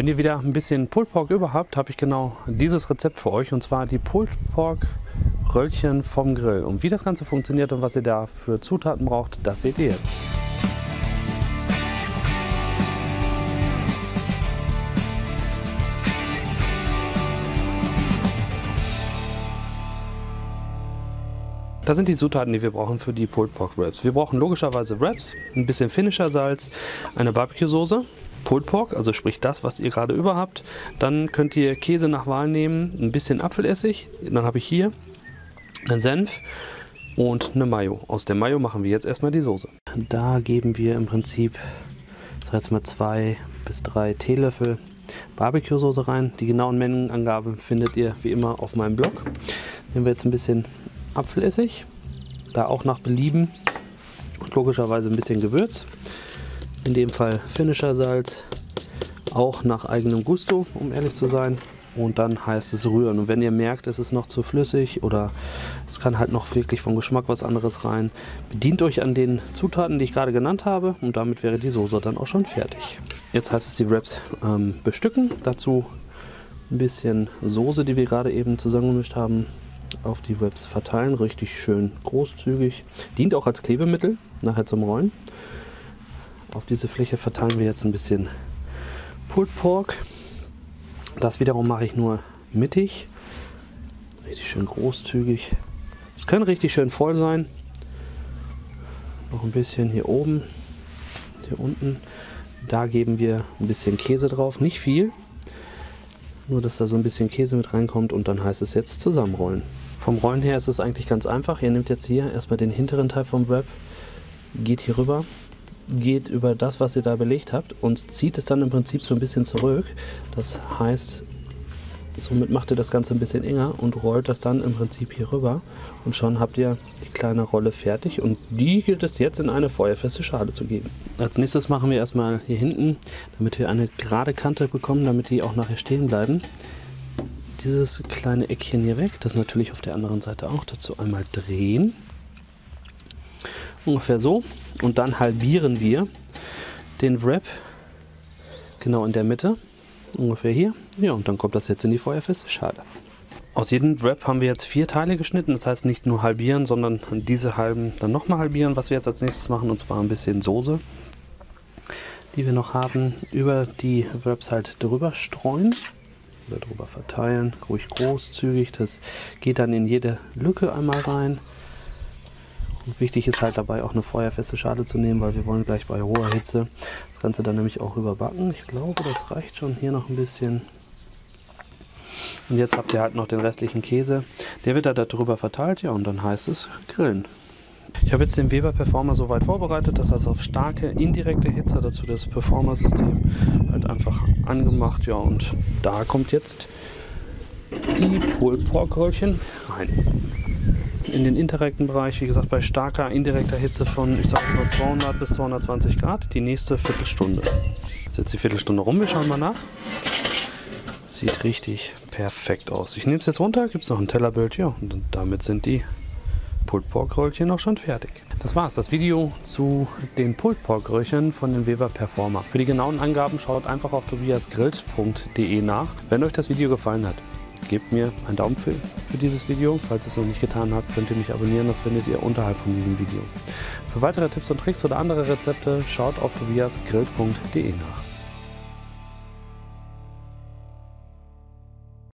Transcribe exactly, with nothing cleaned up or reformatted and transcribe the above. Wenn ihr wieder ein bisschen Pulled Pork über habt, habe ich genau dieses Rezept für euch, und zwar die Pulled Pork Röllchen vom Grill. Und wie das Ganze funktioniert und was ihr da für Zutaten braucht, das seht ihr jetzt. Das sind die Zutaten, die wir brauchen für die Pulled Pork Wraps. Wir brauchen logischerweise Wraps, ein bisschen Finisher-Salz, eine Barbecue-Soße, Pulled Pork, also sprich das, was ihr gerade über habt. Dann könnt ihr Käse nach Wahl nehmen, ein bisschen Apfelessig, dann habe ich hier einen Senf und eine Mayo. Aus der Mayo machen wir jetzt erstmal die Soße. Da geben wir im Prinzip, das heißt mal zwei bis drei Teelöffel Barbecue-Soße rein. Die genauen Mengenangaben findet ihr wie immer auf meinem Blog. Nehmen wir jetzt ein bisschen Apfelessig, da auch nach Belieben und logischerweise ein bisschen Gewürz, in dem Fall Finisher-Salz, auch nach eigenem Gusto, um ehrlich zu sein, und dann heißt es rühren. Und wenn ihr merkt, es ist noch zu flüssig oder es kann halt noch wirklich vom Geschmack was anderes rein, bedient euch an den Zutaten, die ich gerade genannt habe, und damit wäre die Soße dann auch schon fertig. Jetzt heißt es, die Wraps ähm, bestücken, dazu ein bisschen Soße, die wir gerade eben zusammengemischt haben, auf die Wraps verteilen, richtig schön großzügig. Dient auch als Klebemittel nachher zum Rollen. Auf diese Fläche verteilen wir jetzt ein bisschen Pulled Pork. Das wiederum mache ich nur mittig, richtig schön großzügig. Es können richtig schön voll sein. Noch ein bisschen hier oben, hier unten. Da geben wir ein bisschen Käse drauf, nicht viel. Nur, dass da so ein bisschen Käse mit reinkommt, und dann heißt es jetzt zusammenrollen. Vom Rollen her ist es eigentlich ganz einfach. Ihr nehmt jetzt hier erstmal den hinteren Teil vom Wrap, geht hier rüber, geht über das, was ihr da belegt habt, und zieht es dann im Prinzip so ein bisschen zurück. Das heißt, somit macht ihr das Ganze ein bisschen enger und rollt das dann im Prinzip hier rüber. Und schon habt ihr die kleine Rolle fertig, und die gilt es jetzt in eine feuerfeste Schale zu geben. Als nächstes machen wir erstmal hier hinten, damit wir eine gerade Kante bekommen, damit die auch nachher stehen bleiben. Dieses kleine Eckchen hier weg, das natürlich auf der anderen Seite auch, dazu einmal drehen. Ungefähr so, und dann halbieren wir den Wrap genau in der Mitte. Ungefähr hier. Ja, und dann kommt das jetzt in die feuerfeste Schale. Aus jedem Wrap haben wir jetzt vier Teile geschnitten. Das heißt, nicht nur halbieren, sondern diese halben dann nochmal halbieren. Was wir jetzt als nächstes machen, und zwar ein bisschen Soße, die wir noch haben, über die Wraps halt drüber streuen oder drüber verteilen. Ruhig großzügig. Das geht dann in jede Lücke einmal rein. Und wichtig ist halt dabei auch eine feuerfeste Schale zu nehmen, weil wir wollen gleich bei hoher Hitze das Ganze dann nämlich auch überbacken. Ich glaube, das reicht schon. Hier noch ein bisschen. Und jetzt habt ihr halt noch den restlichen Käse. Der wird da darüber verteilt, ja, und dann heißt es grillen. Ich habe jetzt den Weber Performer soweit vorbereitet, das heißt auf starke, indirekte Hitze, dazu das Performer-System halt einfach angemacht, ja, und da kommt jetzt die Pulled Pork Röllchen rein. In den indirekten Bereich, wie gesagt, bei starker indirekter Hitze von, ich sag jetzt mal, zweihundert bis zweihundertzwanzig Grad, die nächste Viertelstunde. Jetzt ist die Viertelstunde rum, wir schauen mal nach. Sieht richtig perfekt aus. Ich nehme es jetzt runter, gibt es noch ein Tellerbild, ja, und damit sind die Pulled Pork Röllchen auch schon fertig. Das war's, das Video zu den Pulled Pork Röllchen von den Weber Performer. Für die genauen Angaben schaut einfach auf tobias grillt punkt de nach. Wenn euch das Video gefallen hat, gebt mir einen Daumen für, für dieses Video. Falls ihr es noch nicht getan habt, könnt ihr mich abonnieren. Das findet ihr unterhalb von diesem Video. Für weitere Tipps und Tricks oder andere Rezepte schaut auf tobias grillt punkt de nach.